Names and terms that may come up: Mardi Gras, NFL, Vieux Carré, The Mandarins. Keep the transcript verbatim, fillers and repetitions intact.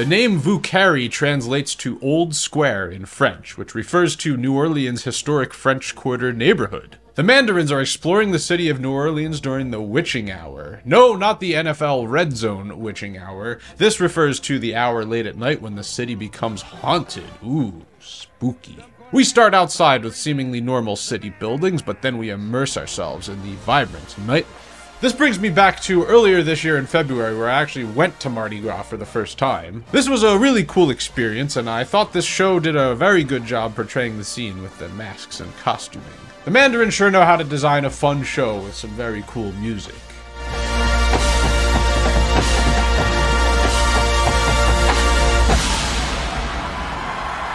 The name Vieux Carré translates to Old Square in French, which refers to New Orleans' historic French Quarter neighborhood. The Mandarins are exploring the city of New Orleans during the witching hour. No, not the N F L Red Zone witching hour. This refers to the hour late at night when the city becomes haunted. Ooh, spooky. We start outside with seemingly normal city buildings, but then we immerse ourselves in the vibrant night. This brings me back to earlier this year in February, where I actually went to Mardi Gras for the first time. This was a really cool experience, and I thought this show did a very good job portraying the scene with the masks and costuming. The Mandarins sure know how to design a fun show with some very cool music.